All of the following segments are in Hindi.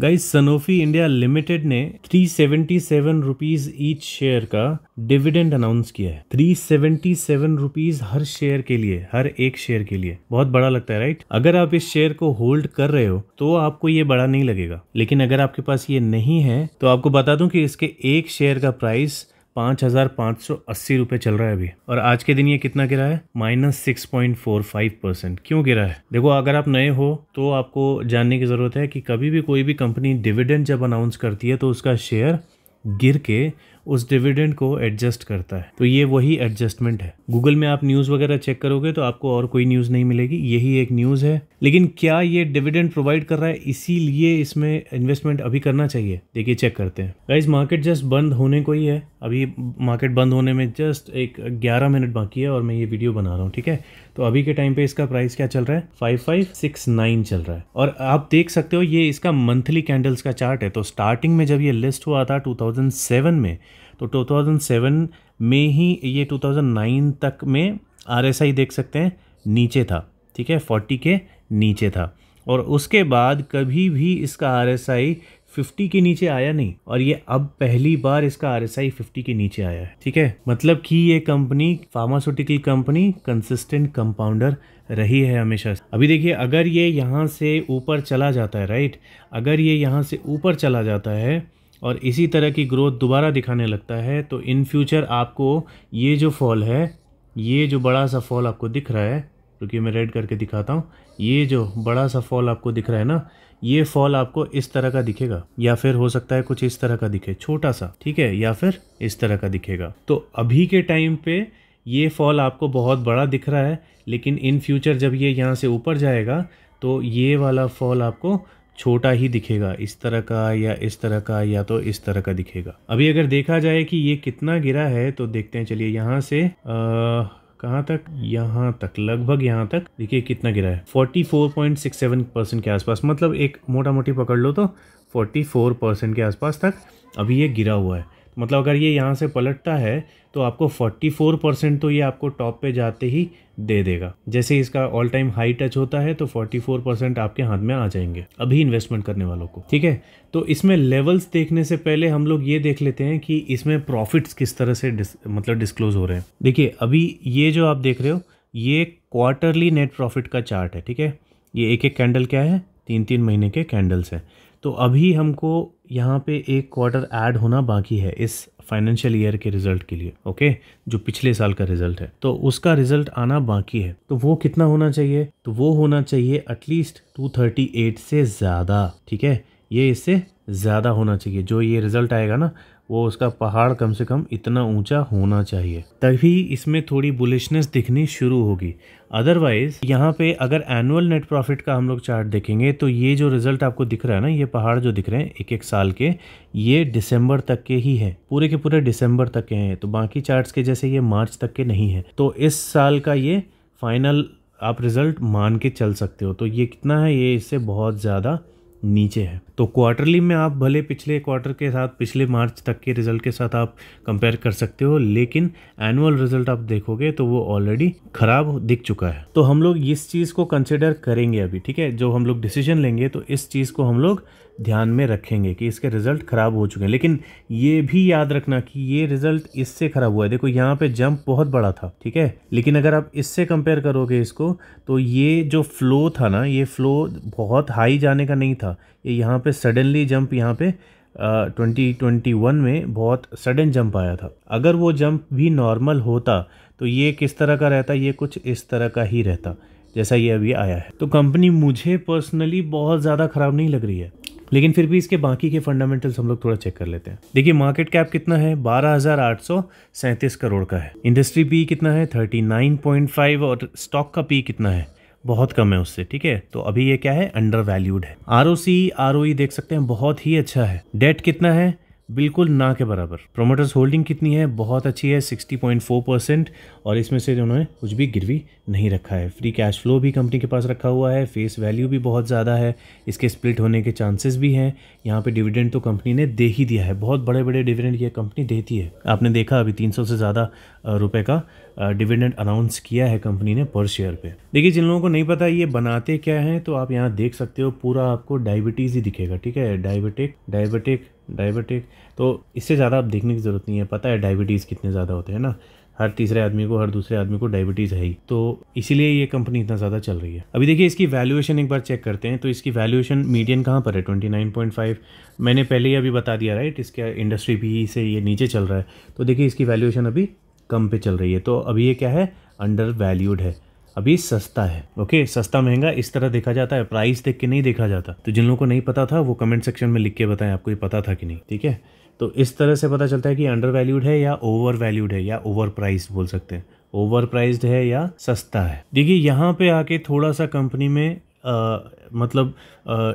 गाइस सनोफी इंडिया लिमिटेड ने 377 रुपीज ईच शेयर का डिविडेंड अनाउंस किया है। 377 रुपीज हर शेयर के लिए, हर एक शेयर के लिए बहुत बड़ा लगता है, राइट। अगर आप इस शेयर को होल्ड कर रहे हो तो आपको ये बड़ा नहीं लगेगा, लेकिन अगर आपके पास ये नहीं है तो आपको बता दूं कि इसके एक शेयर का प्राइस 5,580 रुपए चल रहा है अभी, और आज के दिन ये कितना गिरा है? -6.45%। क्यों गिरा है? देखो, अगर आप नए हो तो आपको जानने की ज़रूरत है कि कभी भी कोई भी कंपनी डिविडेंड जब अनाउंस करती है तो उसका शेयर गिर के उस डिविडेंड को एडजस्ट करता है, तो ये वही एडजस्टमेंट है। गूगल में आप न्यूज़ वगैरह चेक करोगे तो आपको और कोई न्यूज़ नहीं मिलेगी, यही एक न्यूज़ है। लेकिन क्या ये डिविडेंड प्रोवाइड कर रहा है, इसीलिए इसमें इन्वेस्टमेंट अभी करना चाहिए? देखिए, चेक करते हैं। गाइस, मार्केट जस्ट बंद होने को ही है, अभी मार्केट बंद होने में जस्ट एक 11 मिनट बाकी है और मैं ये वीडियो बना रहा हूँ, ठीक है। तो अभी के टाइम पे इसका प्राइस क्या चल रहा है? 5569 चल रहा है। और आप देख सकते हो ये इसका मंथली कैंडल्स का चार्ट है। तो स्टार्टिंग में जब ये लिस्ट हुआ था 2007 में, तो 2007 में ही ये 2009 तक में RSI देख सकते हैं नीचे था, ठीक है, 40 के नीचे था। और उसके बाद कभी भी इसका RSI 50 के नीचे आया नहीं, और ये अब पहली बार इसका RSI 50 के नीचे आया है, ठीक है। मतलब कि ये company, pharmaceutical company, consistent compounder रही है हमेशा। अभी देखिए, अगर ये यहाँ से ऊपर चला जाता है, राइट, अगर ये यहाँ से ऊपर चला जाता है और इसी तरह की ग्रोथ दोबारा दिखाने लगता है, तो इन फ्यूचर आपको ये जो फॉल है, ये जो बड़ा सा फॉल आपको दिख रहा है, क्योंकि मैं रेड करके दिखाता हूँ, ये जो बड़ा सा फॉल आपको दिख रहा है ना, ये फॉल आपको इस तरह का दिखेगा, या फिर हो सकता है कुछ इस तरह का दिखे, छोटा सा, ठीक है, या फिर इस तरह का दिखेगा। तो अभी के टाइम पे ये फॉल आपको बहुत बड़ा दिख रहा है, लेकिन इन फ्यूचर जब ये यहाँ से ऊपर जाएगा तो ये वाला फॉल आपको छोटा ही दिखेगा, इस तरह का या इस तरह का या तो इस तरह का दिखेगा। अभी अगर देखा जाए कि ये कितना गिरा है तो देखते हैं। चलिए, यहाँ से कहाँ तक, यहाँ तक, लगभग यहाँ तक देखिए कितना गिरा है, 44.67% के आसपास। मतलब एक मोटा मोटी पकड़ लो तो 44% के आसपास तक अभी ये गिरा हुआ है। मतलब अगर ये यहाँ से पलटता है तो आपको 44% तो ये आपको टॉप पे जाते ही दे देगा। जैसे इसका ऑल टाइम हाई टच होता है तो 44% आपके हाथ में आ जाएंगे अभी इन्वेस्टमेंट करने वालों को, ठीक है। तो इसमें लेवल्स देखने से पहले हम लोग ये देख लेते हैं कि इसमें प्रॉफिट्स किस तरह से डिस्क्लोज हो रहे हैं। देखिए, अभी ये जो आप देख रहे हो ये क्वार्टरली नेट प्रॉफिट का चार्ट है, ठीक है। ये एक एक कैंडल क्या है, 3-3 महीने के कैंडल्स हैं। तो अभी हमको यहाँ पे एक क्वार्टर ऐड होना बाकी है इस फाइनेंशियल ईयर के रिजल्ट के लिए, ओके, जो पिछले साल का रिजल्ट है, तो उसका रिजल्ट आना बाकी है। तो वो कितना होना चाहिए? तो वो होना चाहिए एटलीस्ट 238 से ज़्यादा, ठीक है। ये इससे ज़्यादा होना चाहिए, जो ये रिजल्ट आएगा ना, वो उसका पहाड़ कम से कम इतना ऊंचा होना चाहिए, तभी इसमें थोड़ी बुलिशनेस दिखनी शुरू होगी। अदरवाइज यहाँ पे अगर एनुअल नेट प्रॉफिट का हम लोग चार्ट देखेंगे तो ये जो रिजल्ट आपको दिख रहा है ना, ये पहाड़ जो दिख रहे हैं एक एक साल के, ये दिसंबर तक के ही है, पूरे के पूरे दिसंबर तक के हैं। तो बाकी चार्ट्स के जैसे ये मार्च तक के नहीं है, तो इस साल का ये फाइनल आप रिजल्ट मान के चल सकते हो। तो ये कितना है? ये इससे बहुत ज़्यादा नीचे है। तो क्वार्टरली में आप भले पिछले क्वार्टर के साथ, पिछले मार्च तक के रिजल्ट के साथ आप कंपेयर कर सकते हो, लेकिन एनुअल रिजल्ट आप देखोगे तो वो ऑलरेडी खराब दिख चुका है। तो हम लोग इस चीज़ को कंसिडर करेंगे अभी, ठीक है। जो हम लोग डिसीजन लेंगे तो इस चीज़ को हम लोग ध्यान में रखेंगे कि इसके रिजल्ट खराब हो चुके हैं। लेकिन ये भी याद रखना कि ये रिजल्ट इससे खराब हुआ है। देखो, यहाँ पे जंप बहुत बड़ा था, ठीक है, लेकिन अगर आप इससे कंपेयर करोगे इसको, तो ये जो फ्लो था ना, ये फ्लो बहुत हाई जाने का नहीं था। ये यहाँ पे सडनली जंप, यहाँ पे 2021 में बहुत सडन जंप आया था। अगर वो जंप भी नॉर्मल होता तो ये किस तरह का रहता? ये कुछ इस तरह का ही रहता जैसा ये अभी आया है। तो कंपनी मुझे पर्सनली बहुत ज़्यादा ख़राब नहीं लग रही है, लेकिन फिर भी इसके बाकी के फंडामेंटल्स हम लोग थोड़ा चेक कर लेते हैं। देखिए, मार्केट कैप कितना है? 12,837 करोड़ का है। इंडस्ट्री पी कितना है? 39.5, और स्टॉक का पी कितना है? बहुत कम है उससे, ठीक है। तो अभी ये क्या है? अंडर वैल्यूड है। ROE देख सकते हैं बहुत ही अच्छा है। डेट कितना है? बिल्कुल ना के बराबर। प्रोमोटर्स होल्डिंग कितनी है? बहुत अच्छी है, 60.4%, और इसमें से उन्होंने कुछ भी गिरवी नहीं रखा है। फ्री कैश फ्लो भी कंपनी के पास रखा हुआ है। फेस वैल्यू भी बहुत ज़्यादा है, इसके स्प्लिट होने के चांसेस भी हैं। यहाँ पे डिविडेंड तो कंपनी ने दे ही दिया है, बहुत बड़े बड़े डिविडेंड ये कंपनी देती है। आपने देखा अभी 300 से ज़्यादा रुपये का डिविडेंड अनाउंस किया है कंपनी ने पर शेयर पे। देखिए जिन लोगों को नहीं पता ये बनाते क्या हैं तो आप यहाँ देख सकते हो पूरा आपको डायबिटीज़ ही दिखेगा, ठीक है, डायबिटिक डायबिटिक डायबिटिक। तो इससे ज़्यादा आप देखने की ज़रूरत नहीं है, पता है डायबिटीज़ कितने ज़्यादा होते हैं ना, हर तीसरे आदमी को हर दूसरे आदमी को डायबिटीज़ है ही, तो इसीलिए ये कंपनी इतना ज़्यादा चल रही है। अभी देखिए इसकी वैल्यूएशन एक बार चेक करते हैं, तो इसकी वैल्यूएशन मीडियन कहाँ पर है 29.5, मैंने पहले ही अभी बता दिया राइट, इसका इंडस्ट्री भी से ये नीचे चल रहा है, तो देखिए इसकी वैल्यूएशन अभी कम पे चल रही है, तो अभी ये क्या है अंडर वैल्यूड है, अभी सस्ता है। ओके, सस्ता महंगा इस तरह देखा जाता है, प्राइस देख के नहीं देखा जाता। तो जिन लोगों को नहीं पता था वो कमेंट सेक्शन में लिख के बताएं आपको ये पता था कि नहीं, ठीक है। तो इस तरह से पता चलता है कि अंडर वैल्यूड है या ओवर वैल्यूड है या ओवर प्राइस बोल सकते हैं, ओवर प्राइस्ड है या सस्ता है। देखिए यहाँ पे आके थोड़ा सा कंपनी में मतलब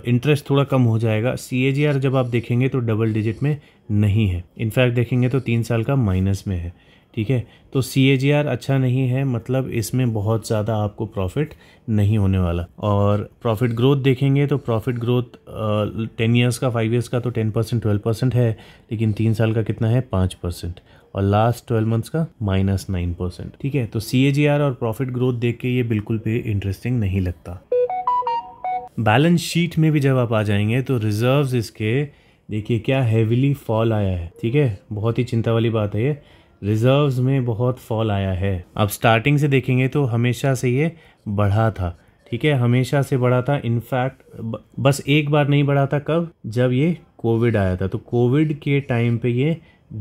इंटरेस्ट थोड़ा कम हो जाएगा। CAGR जब आप देखेंगे तो डबल डिजिट में नहीं है, इनफैक्ट देखेंगे तो 3 साल का माइनस में है, ठीक है। तो CAGR अच्छा नहीं है, मतलब इसमें बहुत ज़्यादा आपको प्रॉफिट नहीं होने वाला। और प्रॉफिट ग्रोथ देखेंगे तो प्रॉफिट ग्रोथ 10 इयर्स का 5 इयर्स का तो 10% 12% है, लेकिन 3 साल का कितना है 5% और लास्ट 12 मंथ्स का -9%, ठीक है। तो CAGR और प्रॉफिट ग्रोथ देख के ये बिल्कुल भी इंटरेस्टिंग नहीं लगता। बैलेंस शीट में भी जब आप आ जाएंगे तो रिजर्व्स इसके देखिए क्या हैवीली फॉल आया है, ठीक है, बहुत ही चिंता वाली बात है ये, रिजर्व्स में बहुत फॉल आया है। आप स्टार्टिंग से देखेंगे तो हमेशा से ये बढ़ा था, ठीक है, हमेशा से बढ़ा था, इनफैक्ट बस एक बार नहीं बढ़ा था, कब, जब ये कोविड आया था, तो कोविड के टाइम पे ये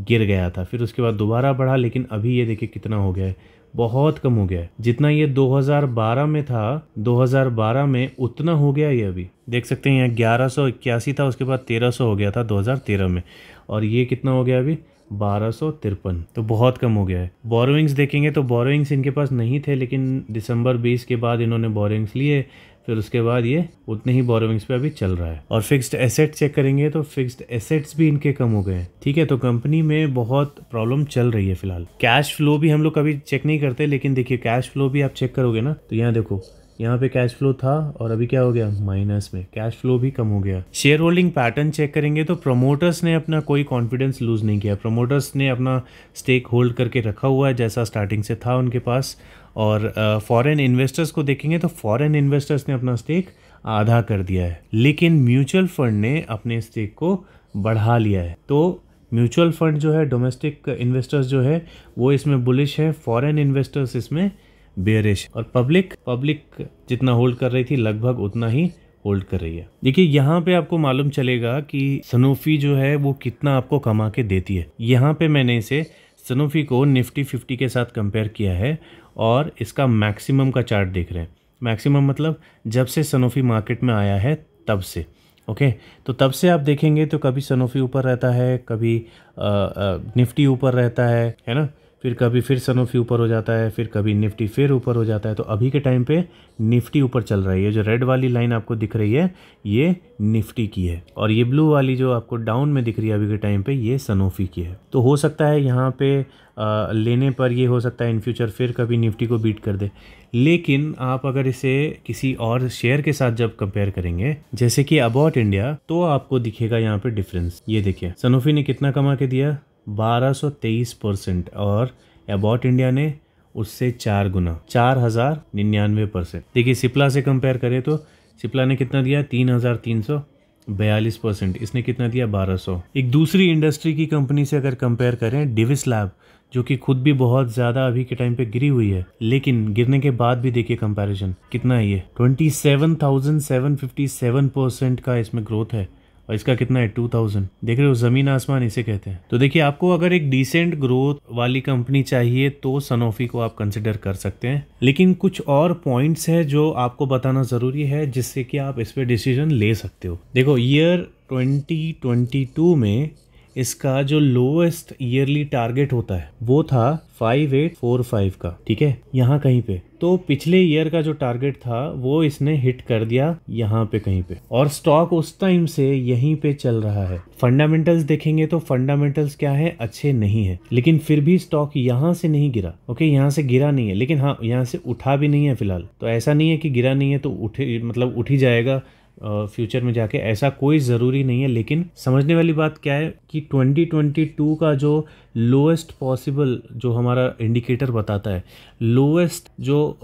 गिर गया था, फिर उसके बाद दोबारा बढ़ा, लेकिन अभी ये देखिए कितना हो गया है, बहुत कम हो गया है। जितना ये 2012 में था 2012 में उतना हो गया ये, अभी देख सकते हैं यहाँ 1181 था, उसके बाद 1300 हो गया था 2013 में, और ये कितना हो गया अभी 1253, तो बहुत कम हो गया है। बोरोइंग्स देखेंगे तो बोरोइंग्स इनके पास नहीं थे, लेकिन दिसंबर 20 के बाद इन्होंने बोरोइंग्स लिए, फिर उसके बाद ये उतने ही बोरोइंग्स पे अभी चल रहा है। और फिक्स्ड एसेट चेक करेंगे तो फिक्स्ड एसेट्स भी इनके कम हो गए हैं, ठीक है। तो कंपनी में बहुत प्रॉब्लम चल रही है फिलहाल। कैश फ्लो भी हम लोग कभी चेक नहीं करते, लेकिन देखिए कैश फ्लो भी आप चेक करोगे ना तो यहाँ देखो, यहाँ पे कैश फ्लो था और अभी क्या हो गया माइनस में, कैश फ्लो भी कम हो गया। शेयर होल्डिंग पैटर्न चेक करेंगे तो प्रमोटर्स ने अपना कोई कॉन्फिडेंस लूज नहीं किया, प्रमोटर्स ने अपना स्टेक होल्ड करके रखा हुआ है जैसा स्टार्टिंग से था उनके पास। और फॉरेन इन्वेस्टर्स को देखेंगे तो फॉरेन इन्वेस्टर्स ने अपना स्टेक आधा कर दिया है, लेकिन म्यूचुअल फंड ने अपने स्टेक को बढ़ा लिया है। तो म्यूचुअल फंड जो है, डोमेस्टिक इन्वेस्टर्स जो है वो इसमें बुलिश है, फॉरेन इन्वेस्टर्स इसमें बेयरिश, और पब्लिक जितना होल्ड कर रही थी लगभग उतना ही होल्ड कर रही है। देखिए यहाँ पे आपको मालूम चलेगा कि सनोफी जो है वो कितना आपको कमा के देती है। यहाँ पे मैंने इसे सनोफी को निफ्टी 50 के साथ कंपेयर किया है और इसका मैक्सिमम का चार्ट देख रहे हैं। मैक्सिमम मतलब जब से सनोफी मार्केट में आया है तब से, ओके। तो तब से आप देखेंगे तो कभी सनोफी ऊपर रहता है, कभी निफ्टी ऊपर रहता है ना, फिर कभी फिर सनोफी ऊपर हो जाता है, फिर कभी निफ्टी फिर ऊपर हो जाता है। तो अभी के टाइम पे निफ्टी ऊपर चल रही है, जो रेड वाली लाइन आपको दिख रही है ये निफ्टी की है, और ये ब्लू वाली जो आपको डाउन में दिख रही है अभी के टाइम पे ये सनोफी की है। तो हो सकता है यहाँ पे लेने पर ये हो सकता है इन फ्यूचर फिर कभी निफ्टी को बीट कर दे, लेकिन आप अगर इसे किसी और शेयर के साथ जब कंपेयर करेंगे जैसे कि अबाउट इंडिया, तो आपको दिखेगा यहाँ पे डिफरेंस। ये देखिए सनोफी ने कितना कमा के दिया 1223% और अबाउट इंडिया ने उससे 4 गुना 4099%। देखिए सिप्ला से कंपेयर करें तो सिप्ला ने कितना दिया 3342%, इसने कितना दिया 1200। एक दूसरी इंडस्ट्री की कंपनी से अगर कंपेयर करें डिविस लैब, जो कि खुद भी बहुत ज़्यादा अभी के टाइम पे गिरी हुई है, लेकिन गिरने के बाद भी देखिए कंपैरिजन कितना है, ये 27,757% का इसमें ग्रोथ है, और इसका कितना है 2000। देख रहे हो जमीन आसमान इसे कहते हैं। तो देखिए आपको अगर एक डिसेंट ग्रोथ वाली कंपनी चाहिए तो सनोफी को आप कंसिडर कर सकते हैं, लेकिन कुछ और पॉइंट्स हैं जो आपको बताना ज़रूरी है जिससे कि आप इस पे डिसीजन ले सकते हो। देखो ईयर 2022 में इसका जो लोएस्ट ईयरली टारगेट होता है वो था 5845 का, ठीक है, यहाँ कहीं पे। तो पिछले ईयर का जो टारगेट था वो इसने हिट कर दिया यहाँ पे कहीं पे, और स्टॉक उस टाइम से यहीं पे चल रहा है। फंडामेंटल्स देखेंगे तो फंडामेंटल्स क्या है, अच्छे नहीं है, लेकिन फिर भी स्टॉक यहाँ से नहीं गिरा, ओके, यहाँ से गिरा नहीं है, लेकिन हाँ यहाँ से उठा भी नहीं है फिलहाल। तो ऐसा नहीं है कि गिरा नहीं है तो उठे मतलब उठ ही जाएगा, फ्यूचर में जाके, ऐसा कोई ज़रूरी नहीं है। लेकिन समझने वाली बात क्या है कि 2022 का जो लोएस्ट पॉसिबल जो हमारा इंडिकेटर बताता है, लोएस्ट जो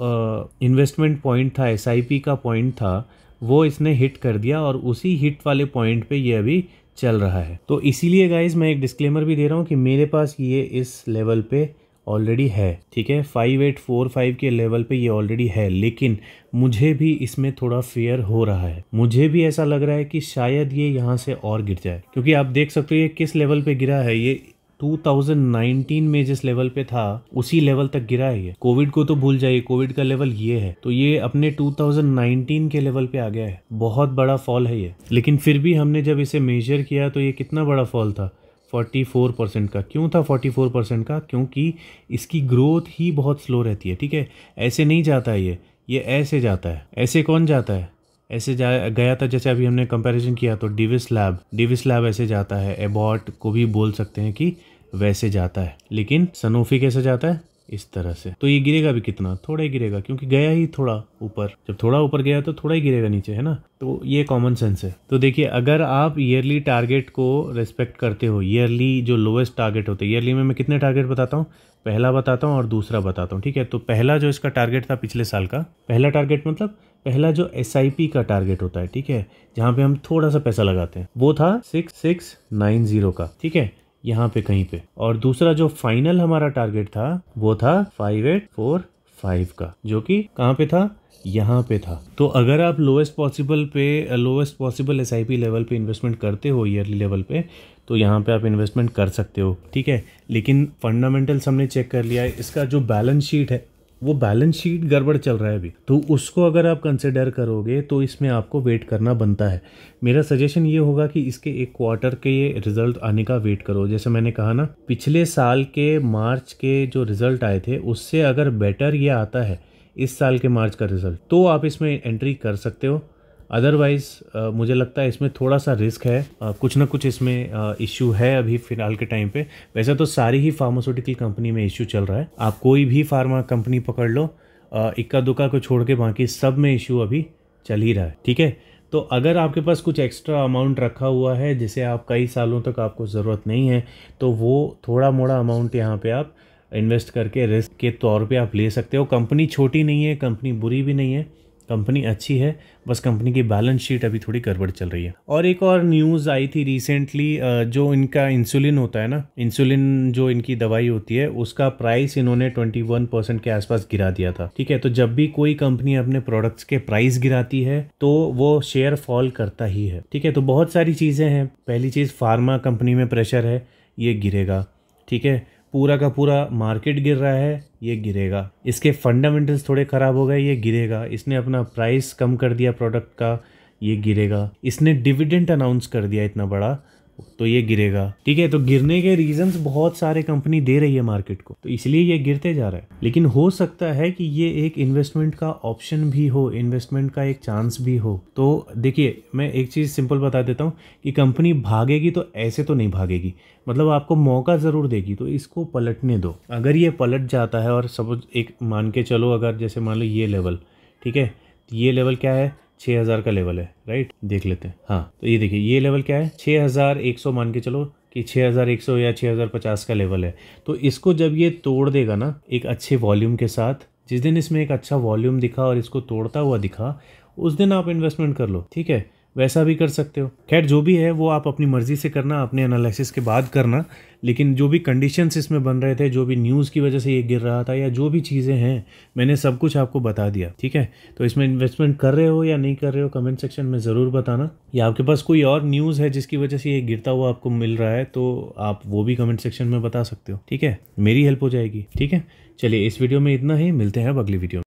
इन्वेस्टमेंट पॉइंट था, एसआईपी का पॉइंट था, वो इसने हिट कर दिया और उसी हिट वाले पॉइंट पे ये अभी चल रहा है। तो इसीलिए गाइज मैं एक डिस्क्लेमर भी दे रहा हूँ कि मेरे पास ये इस लेवल पे ऑलरेडी है, ठीक है, 5845 के लेवल पे ये ऑलरेडी है। लेकिन मुझे भी इसमें थोड़ा फेयर हो रहा है, मुझे भी ऐसा लग रहा है कि शायद ये यहाँ से और गिर जाए, क्योंकि आप देख सकते हो ये किस लेवल पे गिरा है। ये 2019 में जिस लेवल पे था उसी लेवल तक गिरा है ये। कोविड को तो भूल जाइए, कोविड का लेवल ये है, तो ये अपने 2019 के लेवल पे आ गया है। बहुत बड़ा फॉल है ये, लेकिन फिर भी हमने जब इसे मेजर किया तो ये कितना बड़ा फॉल था, 44% का। क्यों था 44% का? क्योंकि इसकी ग्रोथ ही बहुत स्लो रहती है, ठीक है। ऐसे नहीं जाता है ये ऐसे जाता है। ऐसे कौन जाता है? ऐसे गया था, जैसे अभी हमने कंपैरिजन किया तो डिविस लैब ऐसे जाता है, एबॉट को भी बोल सकते हैं कि वैसे जाता है। लेकिन सनोफी कैसे जाता है? इस तरह से। तो ये गिरेगा भी कितना? थोड़ा ही गिरेगा, क्योंकि गया ही थोड़ा ऊपर। जब थोड़ा ऊपर गया तो थोड़ा ही गिरेगा नीचे, है ना। तो ये कॉमन सेंस है। तो देखिए, अगर आप ईयरली टारगेट को रेस्पेक्ट करते हो, ईयरली जो लोएस्ट टारगेट होते हैं, ईयरली में मैं कितने टारगेट बताता हूँ, पहला बताता हूँ और दूसरा बताता हूँ, ठीक है। तो पहला जो इसका टारगेट था पिछले साल का, पहला टारगेट मतलब पहला जो एसआईपी का टारगेट होता है, ठीक है, जहाँ पे हम थोड़ा सा पैसा लगाते हैं, वो था 6690 का, ठीक है, यहाँ पे कहीं पे। और दूसरा जो फाइनल हमारा टारगेट था वो था 5845 का, जो कि कहाँ पे था? यहाँ पे था। तो अगर आप लोएस्ट पॉसिबल एसआईपी लेवल पे इन्वेस्टमेंट करते हो ईयरली लेवल पे, तो यहाँ पे आप इन्वेस्टमेंट कर सकते हो, ठीक है। लेकिन फंडामेंटल्स हमने चेक कर लिया है, इसका जो बैलेंस शीट है वो बैलेंस शीट गड़बड़ चल रहा है अभी, तो उसको अगर आप कंसिडर करोगे तो इसमें आपको वेट करना बनता है। मेरा सजेशन ये होगा कि इसके एक क्वार्टर के रिजल्ट आने का वेट करो। जैसे मैंने कहा ना, पिछले साल के मार्च के जो रिजल्ट आए थे उससे अगर बेटर ये आता है इस साल के मार्च का रिजल्ट, तो आप इसमें एंट्री कर सकते हो। अदरवाइज़ मुझे लगता है इसमें थोड़ा सा रिस्क है, कुछ ना कुछ इसमें इश्यू है अभी फिलहाल के टाइम पे। वैसे तो सारी ही फार्मास्यूटिकल कंपनी में इश्यू चल रहा है, आप कोई भी फार्मा कंपनी पकड़ लो, इक्का दुक्का को छोड़ के बाकी सब में इश्यू अभी चल ही रहा है, ठीक है। तो अगर आपके पास कुछ एक्स्ट्रा अमाउंट रखा हुआ है जिसे आप कई सालों तक आपको ज़रूरत नहीं है, तो वो थोड़ा मोड़ा अमाउंट यहाँ पर आप इन्वेस्ट करके रिस्क के तौर पर आप ले सकते हो। कंपनी छोटी नहीं है, कंपनी बुरी भी नहीं है, कंपनी अच्छी है, बस कंपनी की बैलेंस शीट अभी थोड़ी गड़बड़ चल रही है। और एक और न्यूज़ आई थी रिसेंटली, जो इनका इंसुलिन होता है ना, इंसुलिन जो इनकी दवाई होती है, उसका प्राइस इन्होंने 21% के आसपास गिरा दिया था, ठीक है। तो जब भी कोई कंपनी अपने प्रोडक्ट्स के प्राइस गिराती है तो वो शेयर फॉल करता ही है, ठीक है। तो बहुत सारी चीज़ें हैं। पहली चीज़, फार्मा कंपनी में प्रेशर है, ये गिरेगा, ठीक है। पूरा का पूरा मार्केट गिर रहा है, ये गिरेगा। इसके फंडामेंटल्स थोड़े ख़राब हो गए, ये गिरेगा। इसने अपना प्राइस कम कर दिया प्रोडक्ट का, ये गिरेगा। इसने डिविडेंड अनाउंस कर दिया इतना बड़ा, तो ये गिरेगा, ठीक है। तो गिरने के रीजंस बहुत सारे कंपनी दे रही है मार्केट को, तो इसलिए ये गिरते जा रहा है। लेकिन हो सकता है कि ये एक इन्वेस्टमेंट का ऑप्शन भी हो, इन्वेस्टमेंट का एक चांस भी हो। तो देखिए, मैं एक चीज़ सिंपल बता देता हूँ कि कंपनी भागेगी तो ऐसे तो नहीं भागेगी, मतलब आपको मौका ज़रूर देगी, तो इसको पलटने दो। अगर ये पलट जाता है, और सपोज एक मान के चलो, अगर जैसे मान लो ये लेवल, ठीक है, ये लेवल क्या है, 6000 का लेवल है, राइट, देख लेते हैं। हाँ, तो ये देखिए, ये लेवल क्या है, 6100, मान के चलो कि 6100 या 6050 का लेवल है। तो इसको जब ये तोड़ देगा ना एक अच्छे वॉल्यूम के साथ, जिस दिन इसमें एक अच्छा वॉल्यूम दिखा और इसको तोड़ता हुआ दिखा, उस दिन आप इन्वेस्टमेंट कर लो, ठीक है, वैसा भी कर सकते हो। खैर, जो भी है वो आप अपनी मर्ज़ी से करना, अपने एनालिसिस के बाद करना। लेकिन जो भी कंडीशंस इसमें बन रहे थे, जो भी न्यूज़ की वजह से ये गिर रहा था, या जो भी चीज़ें हैं, मैंने सब कुछ आपको बता दिया, ठीक है। तो इसमें इन्वेस्टमेंट कर रहे हो या नहीं कर रहे हो, कमेंट सेक्शन में ज़रूर बताना। या आपके पास कोई और न्यूज़ है जिसकी वजह से ये गिरता हुआ आपको मिल रहा है, तो आप वो भी कमेंट सेक्शन में बता सकते हो, ठीक है, मेरी हेल्प हो जाएगी, ठीक है। चलिए, इस वीडियो में इतना ही, मिलते हैं अब अगली वीडियो में।